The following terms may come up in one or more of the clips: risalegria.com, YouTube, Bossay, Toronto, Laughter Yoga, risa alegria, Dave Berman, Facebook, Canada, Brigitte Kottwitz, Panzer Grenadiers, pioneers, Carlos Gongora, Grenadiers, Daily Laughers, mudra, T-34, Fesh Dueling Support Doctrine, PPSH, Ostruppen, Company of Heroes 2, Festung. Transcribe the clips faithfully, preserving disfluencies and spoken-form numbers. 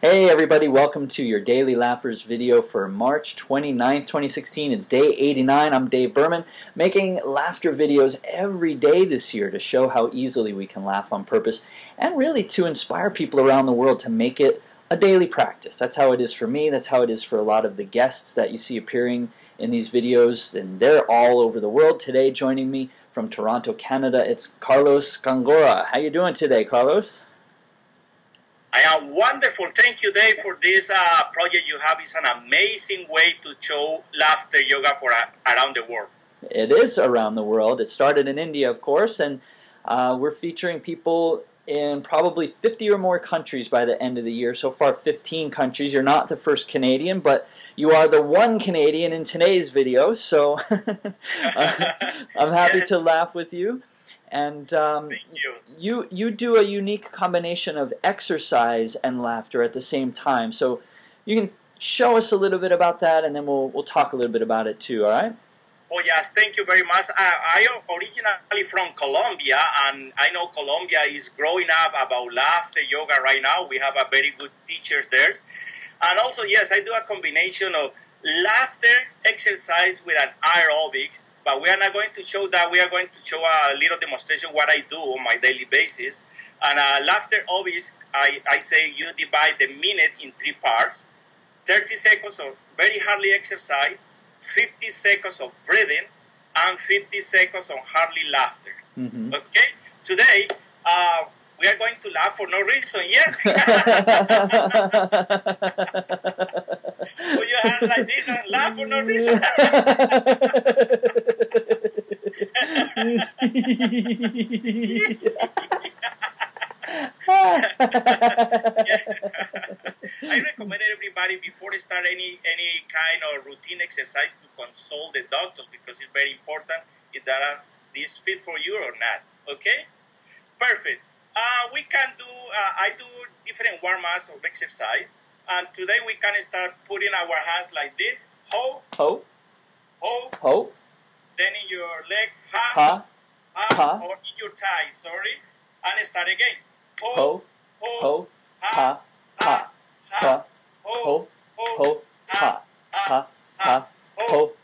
Hey everybody, welcome to your Daily Laughers video for March twenty-ninth, twenty sixteen. It's day eighty-nine. I'm Dave Berman, making laughter videos every day this year to show how easily we can laugh on purpose and really to inspire people around the world to make it a daily practice. That's how it is for me. That's how it is for a lot of the guests that you see appearing in these videos, and they're all over the world. Today joining me from Toronto, Canada, it's Carlos Gongora. How you doing today, Carlos? I am wonderful. Thank you, Dave, for this uh, project you have. It's an amazing way to show laughter yoga for uh, around the world. It is around the world. It started in India, of course, and uh, we're featuring people in probably fifty or more countries by the end of the year. So far, fifteen countries. You're not the first Canadian, but you are the one Canadian in today's video. So uh, I'm happy yes. to laugh with you. And um, you. you you do a unique combination of exercise and laughter at the same time. So you can show us a little bit about that, and then we'll we'll talk a little bit about it too. All right? Oh yes, thank you very much. I, I am originally from Colombia, and I know Colombia is growing up about laughter yoga right now. We have a very good teachers there, and also yes, I do a combination of laughter exercise with an aerobics. But we are not going to show that. We are going to show a little demonstration what I do on my daily basis. And uh, laughter obvious, I, I say you divide the minute in three parts. thirty seconds of very hardly exercise, fifty seconds of breathing, and fifty seconds of hardly laughter. Mm-hmm. Okay? Today, uh, we are going to laugh for no reason. Yes. Put your hands like this and laugh for no reason. I recommend everybody before they start any any kind of routine exercise to consult the doctors, because it's very important if that are this fit for you or not. Okay, perfect. Uh, we can do. Uh, I do different warm-ups of exercise, and today we can start putting our hands like this. Ho, ho, ho, ho. Then in your leg, ha, ha, ha, ha, or in your thigh, sorry, and start again. Ho, ho, ho, ha, ha, ha, ho, ho, ha, ha, ha, ho,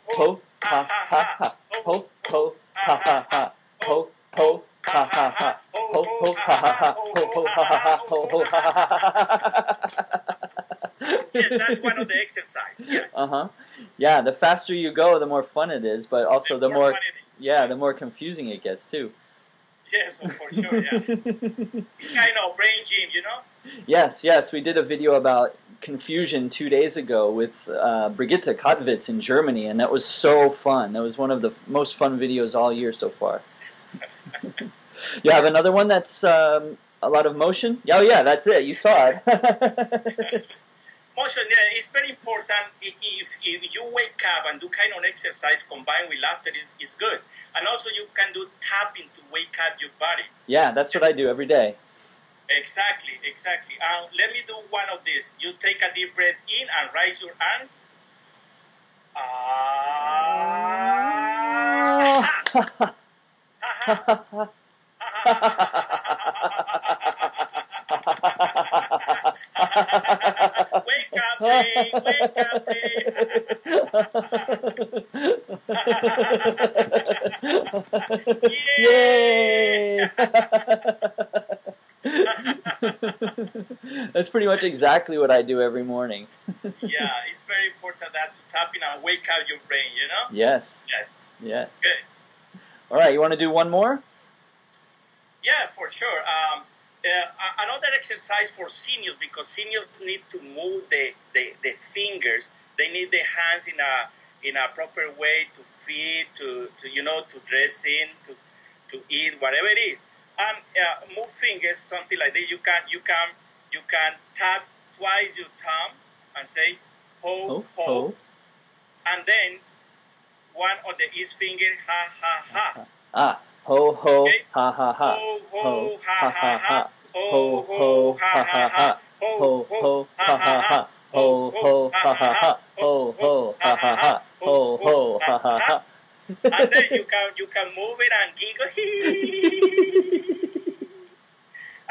ho, ha, ha, ha, ho, ho, ha, ha, ha, ho, ho, ha, ha, ha, ho, ho, ha, ha, ha, ho, ho, ha, ha, ha, ho, ho, ha, ha, ha. Yes, that's one of the exercises. Yes. Uh huh. Yeah, the faster you go, the more fun it is, but also the, the more, more yeah, yes. the more confusing it gets too. Yes, for sure, yeah. It's kind of brain gym, you know? Yes, yes, we did a video about confusion two days ago with uh, Brigitte Kottwitz in Germany, and that was so fun. That was one of the most fun videos all year so far. You have another one that's um, a lot of motion? Oh yeah, that's it, you saw it. Motion, yeah, it's very important. If, if you wake up and do kind of exercise combined with laughter, is, is good. And also you can do tapping to wake up your body. Yeah, that's yes. what I do every day. Exactly, exactly. Uh, let me do one of these. You take a deep breath in and raise your hands. Wake up, Ray, wake up, Ray. Yay! That's pretty much exactly what I do every morning. Yeah, it's very important that to tap in and wake up your brain, you know? Yes. Yes. Yes. Good. All right, you want to do one more? Yeah, for sure. Um, Uh, another exercise for seniors, because seniors need to move the, the, the fingers. They need the hands in a in a proper way to feed, to, to you know, to dress in, to to eat, whatever it is. And uh, move fingers, something like that. You can you can you can tap twice your thumb and say ho ho, ho. And then one of the east finger ha ha ha. Ah. Ho ho ha ha ha. Ho ha ha ha. Ho ho ha ha ha. Ho ho ha ha ha. Ho ho ha ha ha. Ho ho ha ha ha. Ho ho ha ha ha. And then you can you can move it and giggle.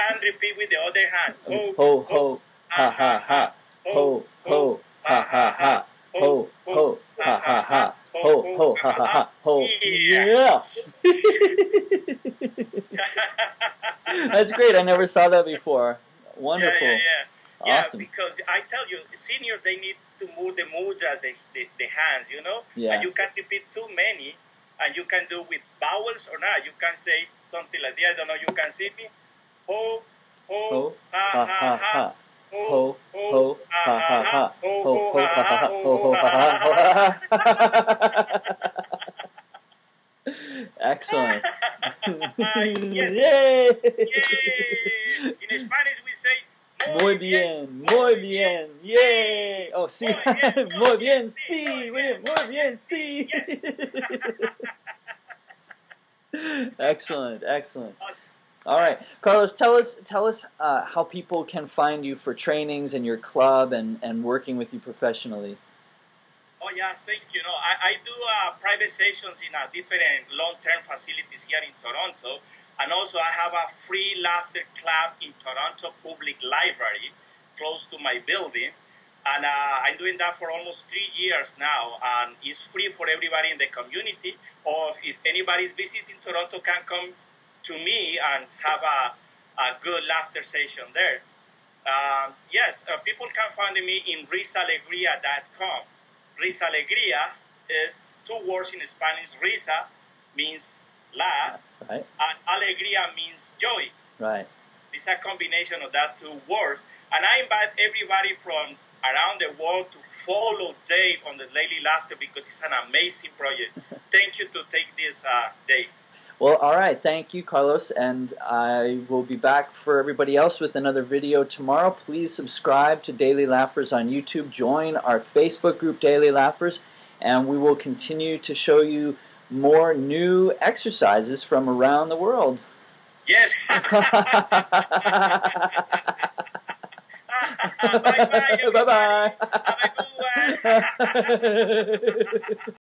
And repeat with the other hand. Ho ho ha ha ha, ho ho ha ha ha, ho ho ha ha ha, ho ho ha ha ha, ho. Yeah. That's great. I never saw that before. Wonderful. Yeah, yeah, yeah. Awesome. Yeah, because I tell you, seniors, they need to move the mudra, the, the, the hands, you know? Yeah. And you can't repeat too many, and you can do with vowels or not. You can say something like, yeah, I don't know, you can see me. Ho, ho, ha, ha, ha. Ho, ho, ha, ha, ha. Ho, ho, ha, ha, ha. Ho, ho, ha, ha, ha. Excellent. Yes. Yay! Yay! In Spanish we say muy bien, muy bien, bien. Yay! Oh, sí, muy bien, sí, muy bien, sí. Excellent, excellent. Awesome. All right, Carlos, tell us, tell us uh, how people can find you for trainings and your club and and working with you professionally. Oh yes, thank you. No, I, I do uh, private sessions in uh, different long-term facilities here in Toronto, and also I have a free laughter club in Toronto Public Library, close to my building, and uh, I'm doing that for almost three years now, and it's free for everybody in the community. Or if anybody's visiting Toronto, can come to me and have a, a good laughter session there. Uh, yes, uh, people can find me in risa alegria dot com. Risalegria is two words in Spanish. Risa means laugh, right, and alegría means joy. Right. It's a combination of that two words. And I invite everybody from around the world to follow Dave on the Daily Laughter because it's an amazing project. Thank you to take this, uh, Dave. Well, all right. Thank you, Carlos. And I will be back for everybody else with another video tomorrow. Please subscribe to Daily Laughers on YouTube. Join our Facebook group, Daily Laughers. And we will continue to show you more new exercises from around the world. Yes. Bye-bye. Bye-bye. Have a good one.